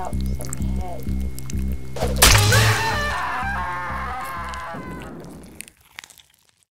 out.